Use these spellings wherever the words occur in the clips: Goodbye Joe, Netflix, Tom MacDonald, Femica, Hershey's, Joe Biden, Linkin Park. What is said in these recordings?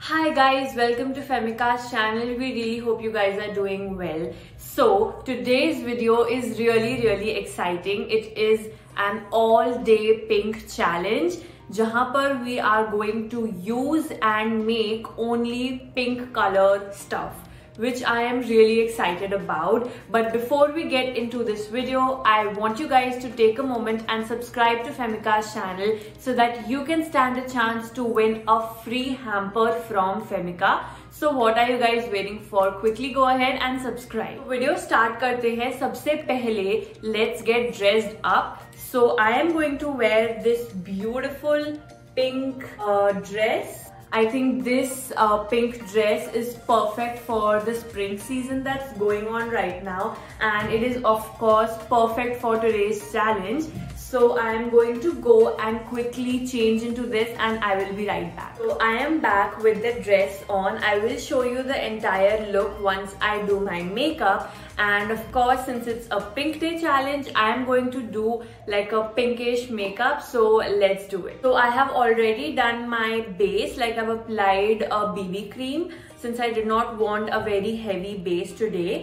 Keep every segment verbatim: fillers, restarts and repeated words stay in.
Hi guys, welcome to Femica's channel. We really hope you guys are doing well. So today's video is really really exciting. It is an all day pink challenge jahan par we are going to use and make only pink color stuff, which I am really excited about. But before we get into this video, I want you guys to take a moment and subscribe to Femica's channel so that you can stand a chance to win a free hamper from Femica. So what are you guys waiting for? Quickly go ahead and subscribe. Video start karte hain. Sabse pehle, let's get dressed up. So I am going to wear this beautiful pink uh, dress. I think this uh, pink dress is perfect for the spring season that's going on right now, and it is of course perfect for today's challenge. So I am going to go and quickly change into this and I will be right back. So I am back with the dress on. I will show you the entire look once I do my makeup, and of course since it's a pink day challenge, I am going to do like a pinkish makeup. So let's do it. So I have already done my base, like I've applied a B B cream since I did not want a very heavy base today.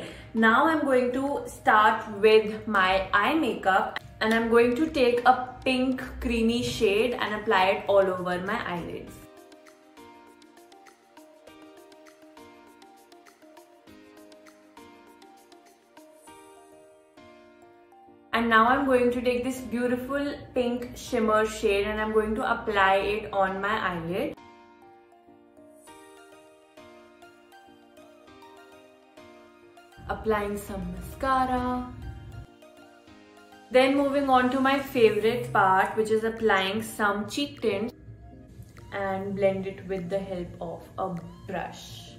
Now I'm going to start with my eye makeup. And I'm going to take a pink creamy shade and apply it all over my eyelids. And now I'm going to take this beautiful pink shimmer shade and I'm going to apply it on my eyelid. Applying some mascara. Then moving on to my favorite part, which is applying some cheek tint and blend it with the help of a brush.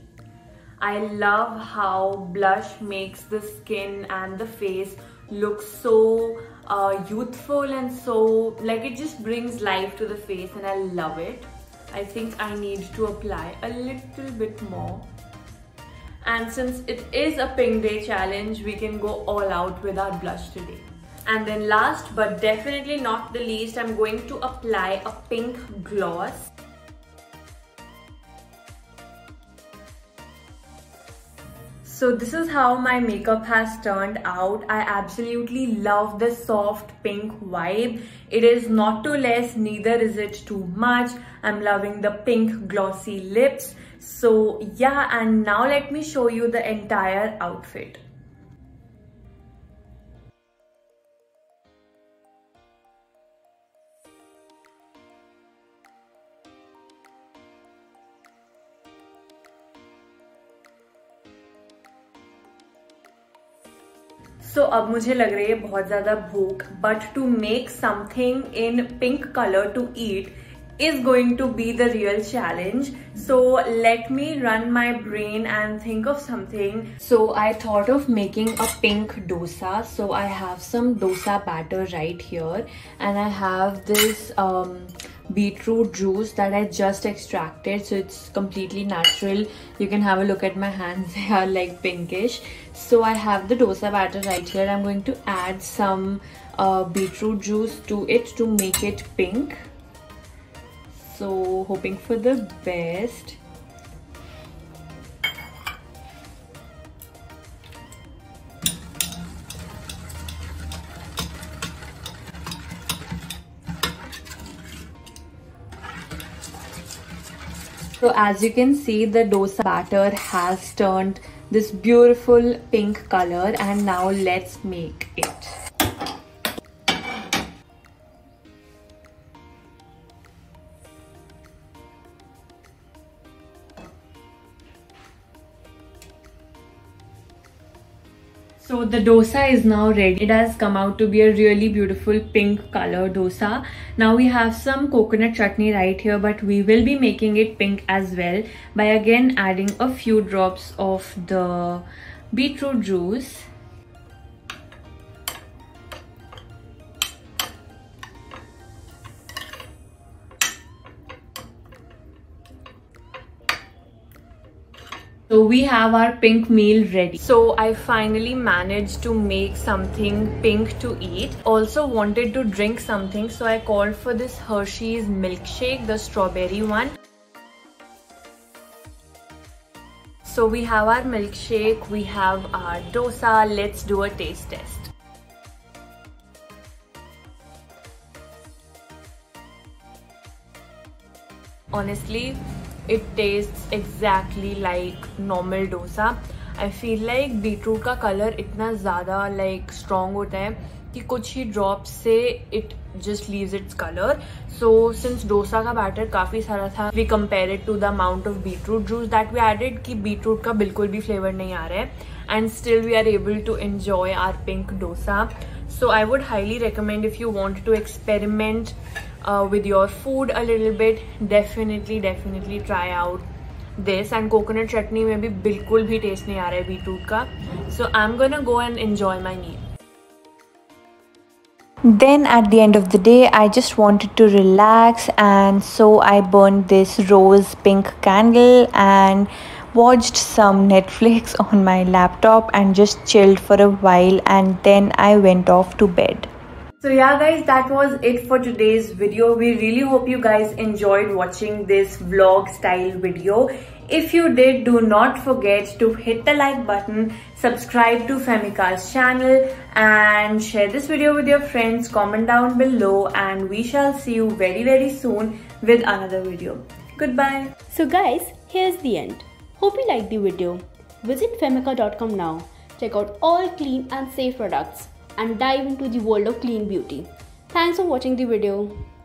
I love how blush makes the skin and the face look so uh, youthful and so like it just brings life to the face, and I love it. I think I need to apply a little bit more. And since it is a pink day challenge, we can go all out with our blush today. And then last but definitely not the least, I'm going to apply a pink gloss. So this is how my makeup has turned out. I absolutely love the soft pink vibe. It is not too less, neither is it too much. I'm loving the pink glossy lips. So yeah, and now let me show you the entire outfit. So अब मुझे लग रही है बहुत ज़्यादा भूख, but to make something in pink color to eat is going to be the real challenge. So let me run my brain and think of something. So I thought of making a pink dosa. So I have some dosa batter right here, and I have this um, beetroot juice that I just extracted, so it's completely natural. You can have a look at my hands, they are like pinkish. So I have the dosa batter right here. I'm going to add some uh, beetroot juice to it to make it pink. So hoping for the best. So as you can see, the dosa batter has turned this beautiful pink color, and now let's make it. So the dosa is now ready. It has come out to be a really beautiful pink color dosa. Now we have some coconut chutney right here, but we will be making it pink as well by again adding a few drops of the beetroot juice. So we have our pink meal ready. So I finally managed to make something pink to eat. Also wanted to drink something, so I called for this Hershey's milkshake, the strawberry one. So we have our milkshake, we have our dosa. Let's do a taste test. Honestly, it tastes exactly like normal dosa. I feel like beetroot का color इतना ज़्यादा like strong होता है कि कुछ ही drops से it just leaves its color. So since dosa का batter काफ़ी सारा था, we compare it to the amount of beetroot juice that we added कि beetroot का बिल्कुल भी flavour नहीं आ रहा है, and still we are able to enjoy our pink dosa. So I would highly recommend if you want to experiment uh, with your food a little bit, definitely definitely try out this. And coconut chutney में भी बिल्कुल भी taste नहीं आ रहा है beetroot का. So I'm gonna go and enjoy my meal. Then at the end of the day, I just wanted to relax, and so I burned this rose pink candle and watched some Netflix on my laptop and just chilled for a while, and then I went off to bed. So yeah guys, that was it for today's video. We really hope you guys enjoyed watching this vlog style video. If you did, do not forget to hit the like button, subscribe to Femica's channel, and share this video with your friends. Comment down below, and we shall see you very very soon with another video. Goodbye. So guys, here's the end. Hope you liked the video. Visit Femica dot com now. Check out all clean and safe products and dive into the world of clean beauty. Thanks for watching the video.